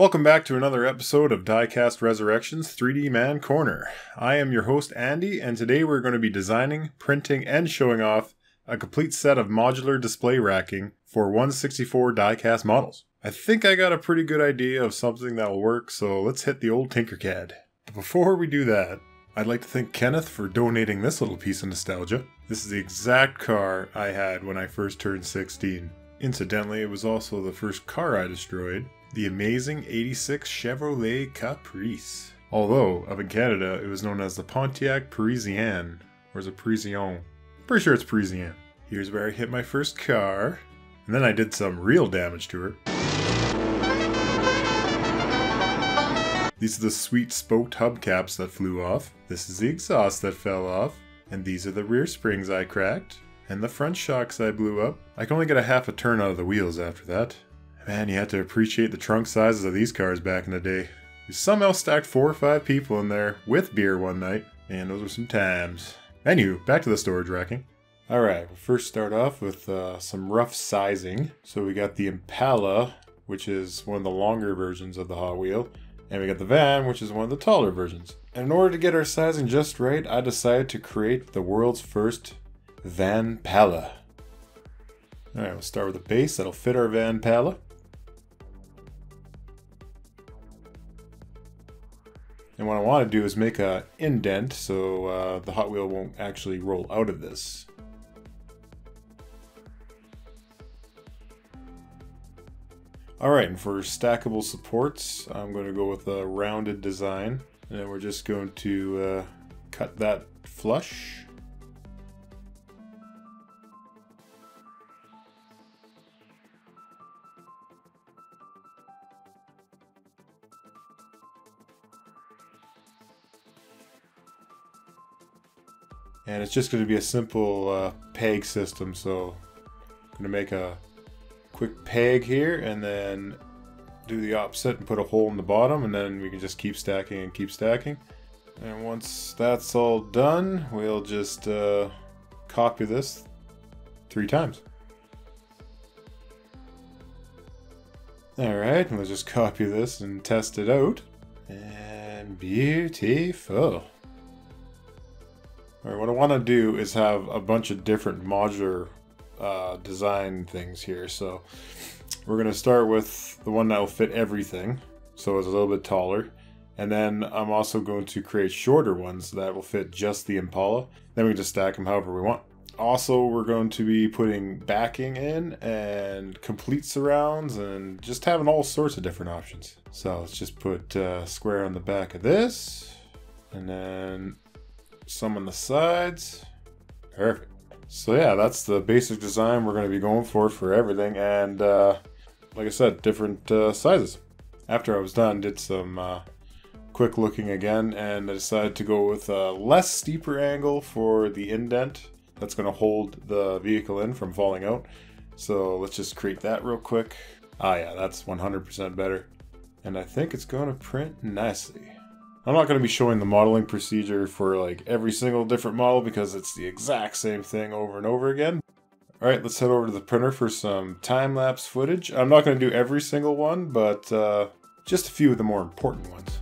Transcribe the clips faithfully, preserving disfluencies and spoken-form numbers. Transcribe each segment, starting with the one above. Welcome back to another episode of Diecast Resurrections three D Man Corner. I am your host Andy, and today we're going to be designing, printing, and showing off a complete set of modular display racking for one sixty-four diecast models. I think I got a pretty good idea of something that'll work, so let's hit the old Tinkercad. But before we do that, I'd like to thank Kenneth for donating this little piece of nostalgia. This is the exact car I had when I first turned sixteen. Incidentally, it was also the first car I destroyed. The amazing eighty-six Chevrolet Caprice. Although, up in Canada, it was known as the Pontiac Parisienne. Or is it Parisienne? Pretty sure it's Parisienne. Here's where I hit my first car. And then I did some real damage to her. These are the sweet spoked hubcaps that flew off. This is the exhaust that fell off. And these are the rear springs I cracked. And the front shocks I blew up. I can only get a half a turn out of the wheels after that. Man, you had to appreciate the trunk sizes of these cars back in the day. We somehow stacked four or five people in there with beer one night, and those were some times. Anywho, back to the storage racking. Alright, we'll first start off with uh, some rough sizing. So we got the Impala, which is one of the longer versions of the Hot Wheel, and we got the Van, which is one of the taller versions. And in order to get our sizing just right, I decided to create the world's first Van Pella. Alright, we'll start with a base that'll fit our Van Pella. And what I want to do is make an indent so uh, the Hot Wheel won't actually roll out of this. Alright, and for stackable supports, I'm going to go with a rounded design. And then we're just going to uh, cut that flush. And it's just going to be a simple uh, peg system, so I'm going to make a quick peg here and then do the opposite and put a hole in the bottom, and then we can just keep stacking and keep stacking. And once that's all done, we'll just uh, copy this three times. Alright, and we'll just copy this and test it out. And beautiful. Alright, what I want to do is have a bunch of different modular uh, design things here. So we're going to start with the one that will fit everything, so it's a little bit taller. And then I'm also going to create shorter ones that will fit just the Impala. Then we can just stack them however we want. Also, we're going to be putting backing in and complete surrounds and just having all sorts of different options. So let's just put uh, square on the back of this, and then some on the sides. Perfect. So yeah, that's the basic design we're going to be going for for everything, and uh, like I said, different uh, sizes. After I was done, did some uh, quick looking again, and I decided to go with a less steeper angle for the indent that's going to hold the vehicle in from falling out. So let's just create that real quick. Ah yeah, that's one hundred percent better, and I think it's going to print nicely. I'm not going to be showing the modeling procedure for like every single different model because it's the exact same thing over and over again. Alright, let's head over to the printer for some time-lapse footage. I'm not going to do every single one, but uh, just a few of the more important ones.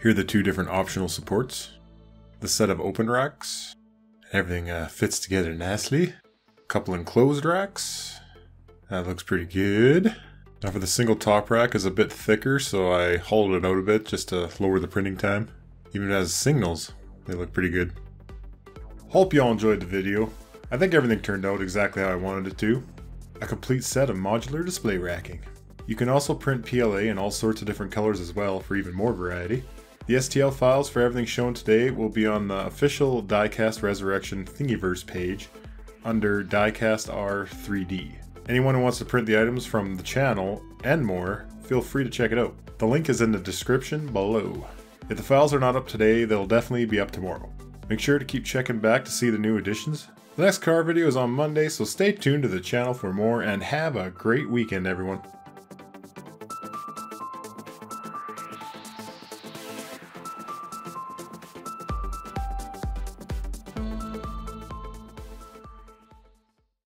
Here are the two different optional supports, the set of open racks, everything uh, fits together nicely, a couple enclosed racks, that looks pretty good. Now for the single top rack is a bit thicker, so I hollowed it out a bit just to lower the printing time. Even as signals, they look pretty good. Hope y'all enjoyed the video. I think everything turned out exactly how I wanted it to. A complete set of modular display racking. You can also print P L A in all sorts of different colors as well for even more variety. The S T L files for everything shown today will be on the official Diecast Resurrection Thingiverse page, under Diecast R three D. Anyone who wants to print the items from the channel and more, feel free to check it out. The link is in the description below. If the files are not up today, they'll definitely be up tomorrow. Make sure to keep checking back to see the new additions. The next car video is on Monday, so stay tuned to the channel for more, and have a great weekend, everyone.